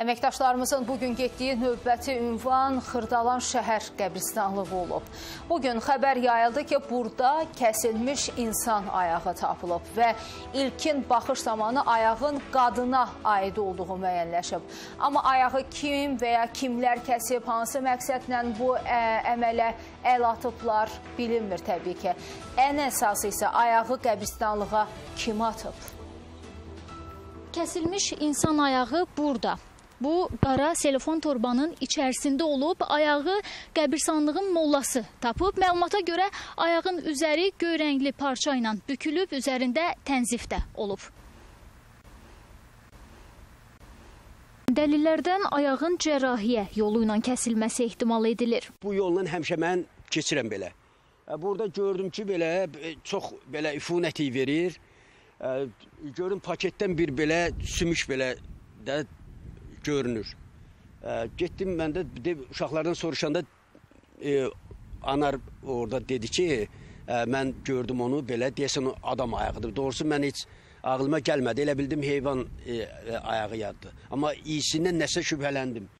Əməkdaşlarımızın bugün getdiyi növbəti ünvan Xırdalan şəhər qəbiristanlığı olub. Bugün xəbər yayıldı ki, burada kəsilmiş insan ayağı tapılıb və ilkin baxış zamanı ayağın qadına aid olduğu müəyyənləşib. Amma ayağı kim və ya kimlər kəsib, hansı məqsədlə bu əmələ əl atıblar bilinmir təbii ki. Ən əsası isə ayağı qəbiristanlığa kim atıb? Kəsilmiş insan ayağı burada. Bu, qara selefon torbanın içərisində olub, ayağı qəbirsanlığın mollası tapıb. Məlumata görə ayağın üzəri göy rəngli parça ilə bükülüb, üzərində tənzif də olub. Dəlillərdən ayağın cərrahiyyə yolu ilə kəsilməsi ehtimal edilir. Bu yolla həmişə mən keçirəm belə. Burada gördüm ki, belə çox belə üfunəti verir. Görün paketdən bir belə sümüş belə də görünür. Getdim mən də uşaqlardan soruşanda anar orada dedi ki, mən gördüm onu belə, deyəsən adam ayağıdır. Doğrusu mən heç ağlıma gəlmədi, elə bildim heyvan ayağı yaddır. Amma iyisindən nəsə şübhələndim.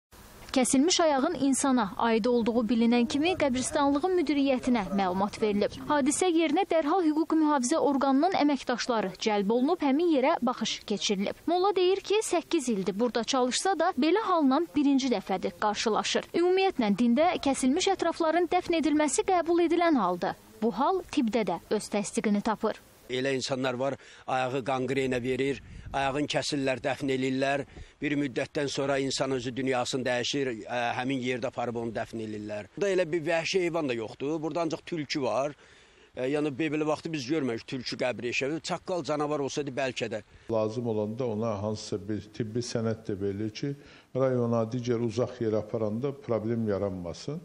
Kəsilmiş ayağın insana aid olduğu bilinən kimi qəbiristanlığın müdiriyyətinə məlumat verilib. Hadisə yerinə dərhal hüquq mühafizə orqanının əməkdaşları cəlb olunub, həmin yerə baxış keçirilib. Molla deyir ki, 8 ildir burada çalışsa da belə halla birinci dəfədir qarşılaşır. Ümumiyyətlə dində kəsilmiş ətrafların dəfn edilməsi qəbul edilən haldır. Bu hal tibdə də öz təsdiqini tapır. Elə insanlar var, ayağı qanqrenə verir, ayağın kəsirlər, dəfn elirlər. Bir müddətdən sonra insan özü dünyasını dəyişir, həmin yerdə aparıb onu dəfn elirlər. Burada elə bir vəhşi heyvan da yoxdur, burada ancaq tülkü var. Yəni, belə vaxtı biz görməyik tülkü qəbri eşəvi. Çaqqal canavar olsaydı bəlkə də. Lazım olanda ona hansısa bir tibbi sənət də verir ki, rayona digər uzaq yer aparanda problem yaranmasın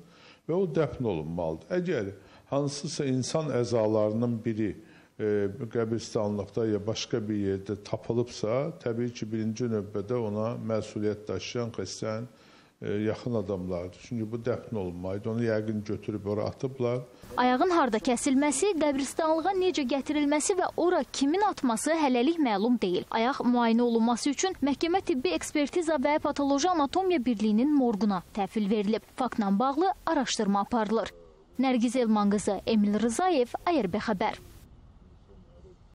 və o dəfn olunmalıdır. Əgər hansısa insan əzalarının biri qəbiristanlıqda ya başqa bir yerdə tapılıbsa, təbii ki, birinci növbədə ona məsuliyyət daşıyan xüsusən yaxın adamlardır. Çünki bu dəfn olunmaydı, onu yəqin götürüb ora atıblar. Ayağın harda kəsilməsi, qəbiristanlığa necə gətirilməsi və ora kimin atması hələlik məlum deyil. Ayaq müayinə olunması üçün Məhkəmə Tibbi Ekspertiza və Patoloji Anatomiya Birliyinin morquna təhvil verilib. Faktla bağlı araşdırma aparılır. Nərgiz Elmanqızı, Emin Rızayev, ARB Xəbər.